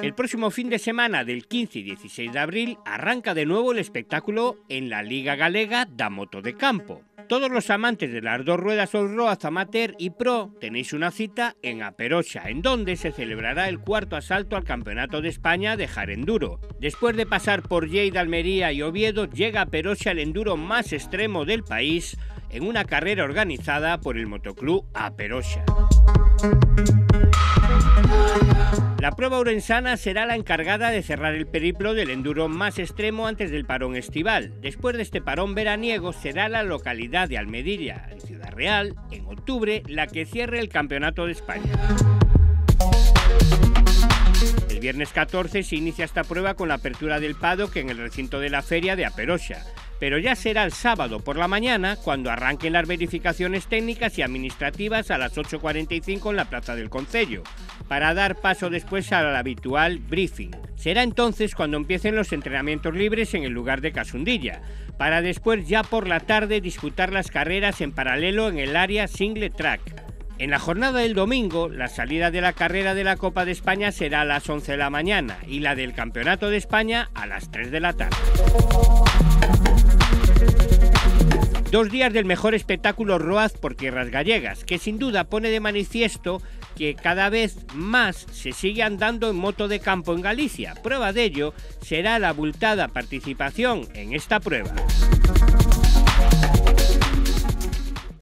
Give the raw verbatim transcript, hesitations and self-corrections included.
El próximo fin de semana del quince y dieciséis de abril arranca de nuevo el espectáculo en la Liga Galega da Moto de Campo. Todos los amantes de las dos ruedas Roaz amateur y pro tenéis una cita en A Peroxa, en donde se celebrará el cuarto asalto al Campeonato de España de Hard Enduro. Después de pasar por Lleida, Almería y Oviedo, llega a Peroxa el enduro más extremo del país en una carrera organizada por el motoclub A Peroxa. La prueba orensana será la encargada de cerrar el periplo del enduro más extremo antes del parón estival. Después de este parón veraniego será la localidad de Almedilla, en Ciudad Real, en octubre, la que cierre el Campeonato de España. El viernes catorce se inicia esta prueba con la apertura del paddock en el recinto de la Feria de Peroxa, pero ya será el sábado por la mañana cuando arranquen las verificaciones técnicas y administrativas a las ocho cuarenta y cinco en la Plaza del Concello, para dar paso después al habitual briefing. Será entonces cuando empiecen los entrenamientos libres en el lugar de Casundilla, para después ya por la tarde disputar las carreras en paralelo en el área single track. En la jornada del domingo, la salida de la carrera de la Copa de España será a las once de la mañana y la del Campeonato de España a las tres de la tarde. Dos días del mejor espectáculo Roaz por tierras gallegas, que sin duda pone de manifiesto que cada vez más se sigue andando en moto de campo en Galicia. Prueba de ello será la abultada participación en esta prueba.